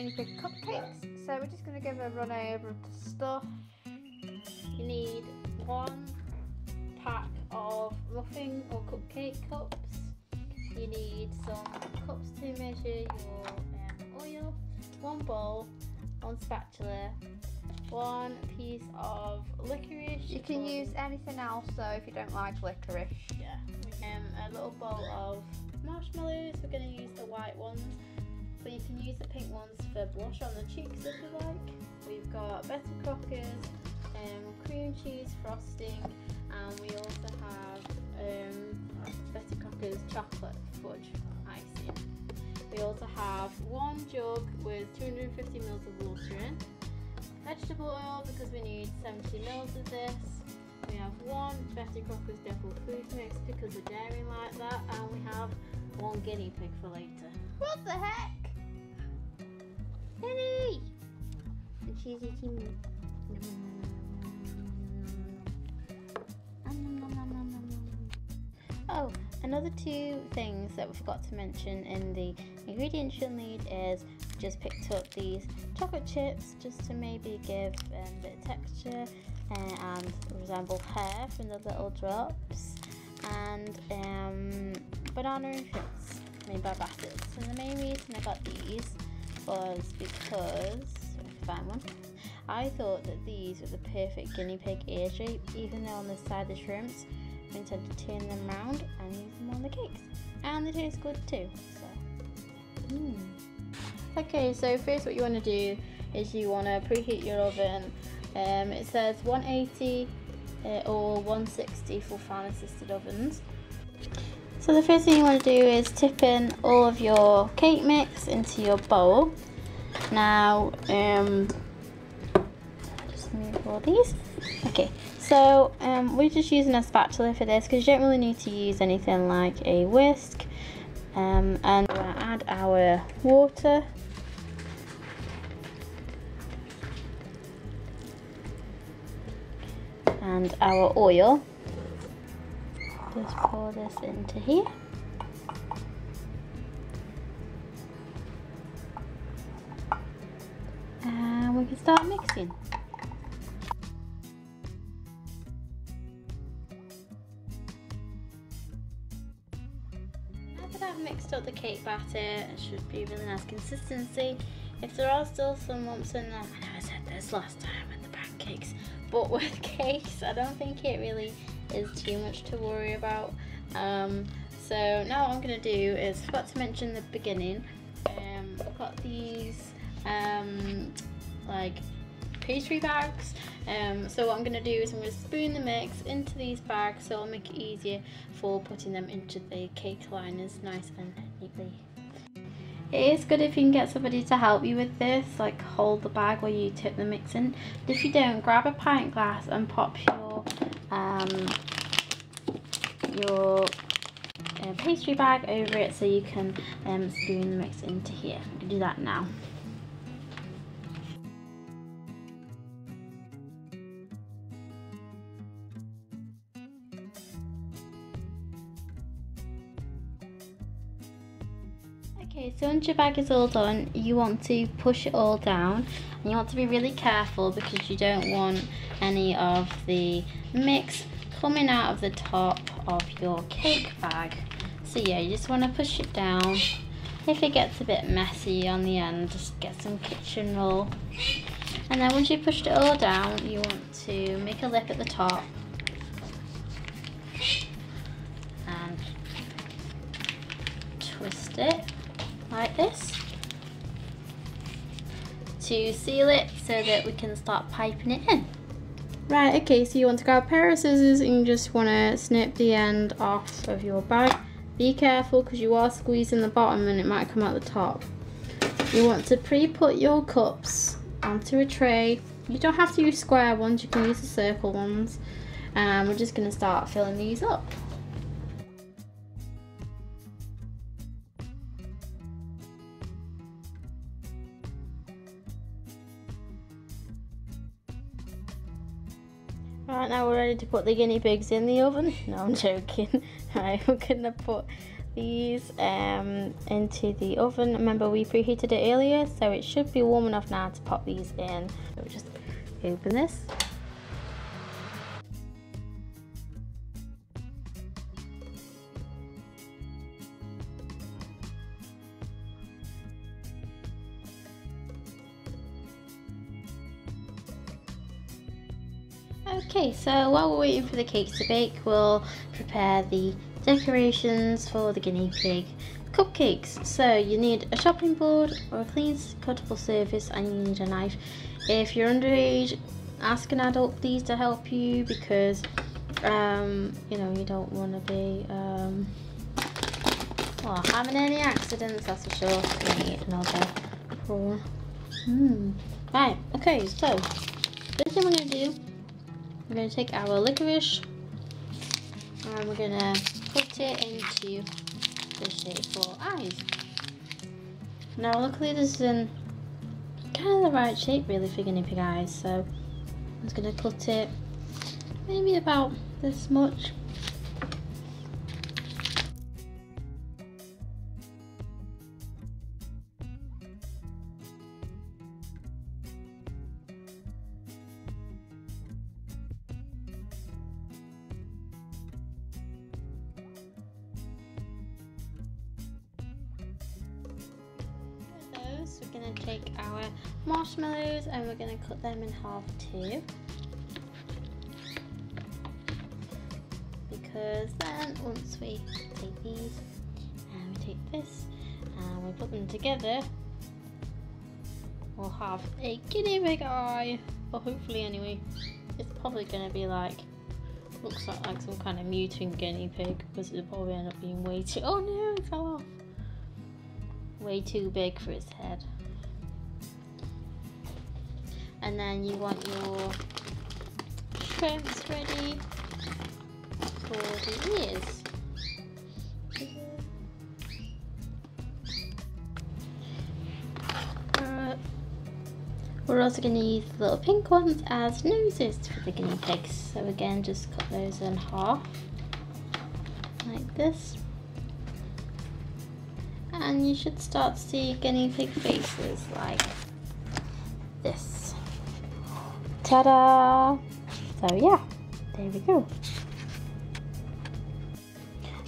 in big cupcakes. So we're just going to give a run over of the stuff. You need 1 pack of roughing or cupcake cups. You need some cups to measure your oil, 1 bowl, 1 spatula, 1 piece of licorice. You can use anything else though if you don't like licorice. Yeah. A little bowl of marshmallows. We're going to use the white ones, but you can use the pink ones for blush on the cheeks if you like. We've got Betty Crocker's cream cheese frosting, and we also have Betty Crocker's chocolate fudge icing. We also have 1 jug with 250 ml of water in. Vegetable oil, because we need 70 ml of this. We have 1 Betty Crocker's Devil Food Mix because we're dairy like that, and we have 1 guinea pig for later. What the heck? Guinea! And she's eating. Oh, another 2 things that we forgot to mention in the ingredients you'll need is just picked up these chocolate chips just to maybe give a bit of texture and resemble hair from the little drops, and banana and fruits made by Batters. So the main reason I got these was because, if I can find one, I thought that these were the perfect guinea pig ear shape, even though on the side the shrimps I intend to turn them round and use them on the cakes, and they taste good too. So. Okay, so first what you want to do is you want to preheat your oven. It says 180 or 160 for fan-assisted ovens. So the first thing you want to do is tip in all of your cake mix into your bowl. Now, just move all these. Okay, so we're just using a spatula for this because you don't really need to use anything like a whisk. And we're going to add our water. And our oil. Just pour this into here. And we can start mixing. After I've mixed up the cake batter, it should be a really nice consistency. If there are still some lumps in them, I know I said this last time with the pancakes, but with cakes I don't think it really is too much to worry about. So now what I'm going to do is, I forgot to mention the beginning, I've got these like pastry bags. So what I'm going to do is I'm going to spoon the mix into these bags so it'll make it easier for putting them into the cake liners nice and neatly. It is good if you can get somebody to help you with this, like hold the bag while you tip the mix in. And if you don't, grab a pint glass and pop your pastry bag over it so you can spoon the mix into here. I'm going to do that now. Okay, so once your bag is all done, you want to push it all down, and you want to be really careful because you don't want any of the mix coming out of the top of your cake bag. So yeah, you just want to push it down. If it gets a bit messy on the end, just get some kitchen roll. And then once you've pushed it all down, you want to make a lip at the top. And twist it. Like this to seal it so that we can start piping it in. Right, okay, so you want to grab a pair of scissors and you just want to snip the end off of your bag. Be careful because you are squeezing the bottom and it might come out the top. You want to pre-put your cups onto a tray. You don't have to use square ones, you can use the circle ones. And we're just going to start filling these up. Right, now we're ready to put the guinea pigs in the oven. No, I'm joking. Right, we're going to put these into the oven. Remember, we preheated it earlier, so it should be warm enough now to pop these in. So just open this. Okay, so while we're waiting for the cakes to bake, we'll prepare the decorations for the guinea pig cupcakes. So you need a chopping board or a clean cuttable surface, and you need a knife. If you're underage, ask an adult please to help you, because you know, you don't want to be well, having any accidents, that's for sure. We need another prawn. Right, okay, so this is what we're going to do. We're going to take our licorice and we're going to put it into the shape for eyes. Now luckily this is in kind of the right shape really for guinea pig eyes, so I'm just going to cut it maybe about this much. We're going to take our marshmallows and we're going to cut them in half too, because then once we take these and we take this and we put them together, we'll have a guinea pig eye. Well, hopefully anyway. It's probably going to be like, looks like some kind of mutant guinea pig, because it'll probably end up being way too, oh no, it fell off, way too big for its head. And then you want your shrimps ready for the ears. We're also going to use the little pink ones as noses for the guinea pigs. So again, just cut those in half like this. And you should start to see guinea pig faces like this. Ta-da! So yeah, there we go.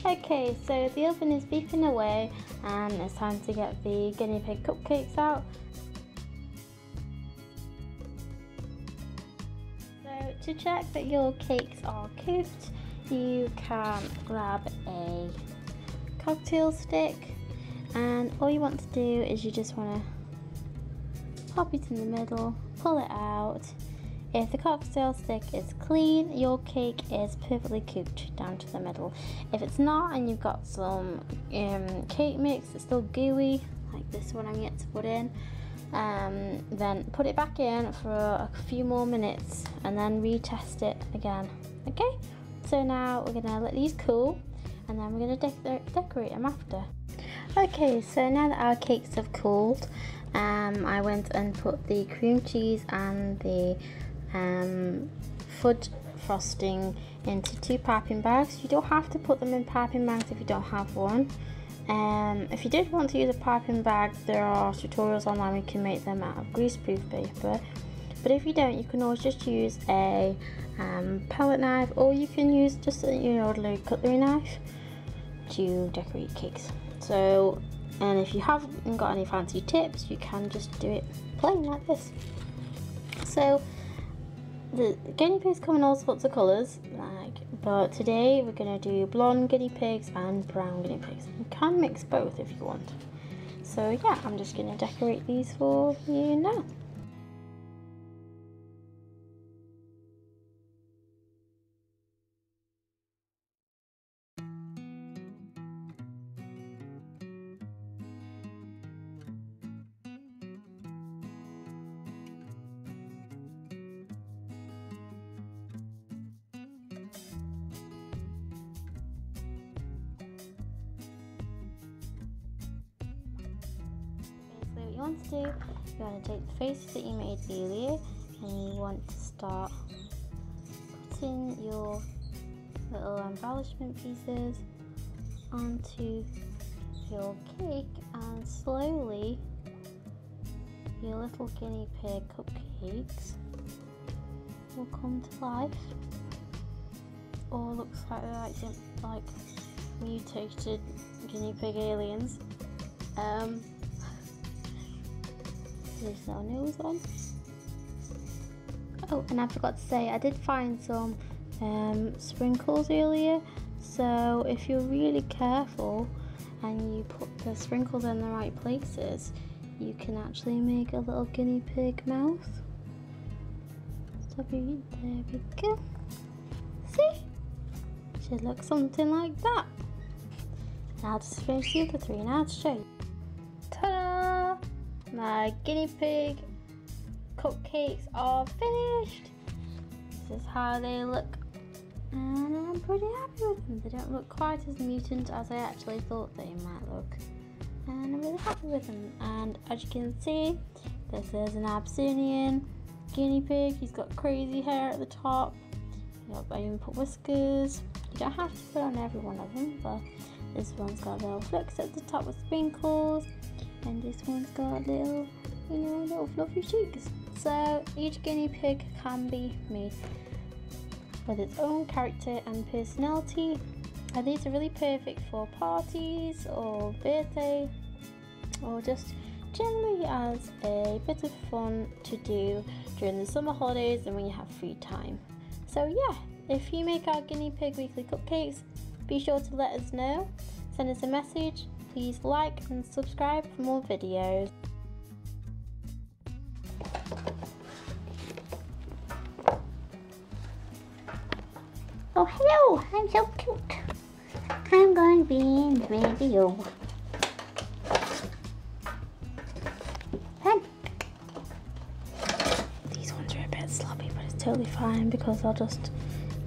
Okay, so the oven is beeping away and it's time to get the guinea pig cupcakes out. So to check that your cakes are cooked, you can grab a cocktail stick. And all you want to do is you just want to pop it in the middle, pull it out. If the cocktail stick is clean, your cake is perfectly cooked down to the middle. If it's not and you've got some cake mix that's still gooey, like this one I'm yet to put in, then put it back in for a few more minutes and then retest it again. Okay, so now we're going to let these cool and then we're going to decorate them after. Okay, so now that our cakes have cooled, I went and put the cream cheese and the fudge frosting into 2 piping bags. You don't have to put them in piping bags if you don't have one. If you did want to use a piping bag, there are tutorials online you can make them out of greaseproof paper. But if you don't, you can always just use a palette knife, or you can use just your ordinary cutlery knife to decorate cakes. So, and if you haven't got any fancy tips, you can just do it plain like this. So, the guinea pigs come in all sorts of colours, but today we're going to do blonde guinea pigs and brown guinea pigs. You can mix both if you want. So yeah, I'm just going to decorate these for you now. Want to do, you want to take the faces that you made earlier and you want to start putting your little embellishment pieces onto your cake and slowly your little guinea pig cupcakes will come to life. Or looks like they're like mutated guinea pig aliens. There's no nails on. Oh, and I forgot to say, I did find some sprinkles earlier, so if you're really careful and you put the sprinkles in the right places, you can actually make a little guinea pig mouth. Stop eating, there we go. See? It should look something like that. Now I'll just finish the other three and I'll show you. Ta-da! My guinea pig cupcakes are finished. This is how they look, and I'm pretty happy with them. They don't look quite as mutant as I actually thought they might look, and I'm really happy with them. And as you can see, this is an Abyssinian guinea pig. He's got crazy hair at the top. I even put whiskers. You don't have to put on every one of them, but this one's got little flecks at the top with sprinkles, and this one's got little, you know, little fluffy cheeks. So each guinea pig can be made with its own character and personality, and these are really perfect for parties or birthday, or just generally as a bit of fun to do during the summer holidays and when you have free time. So yeah, if you make our guinea pig weekly cupcakes, be sure to let us know. Send us a message. Please like and subscribe for more videos. Oh hello, I'm so cute. I'm going to be in the video. Totally fine, because I'll just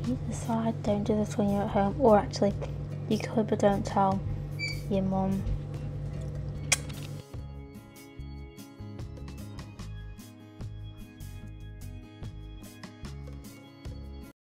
eat the side. Don't do this when you're at home, or actually you could, but don't tell your mum.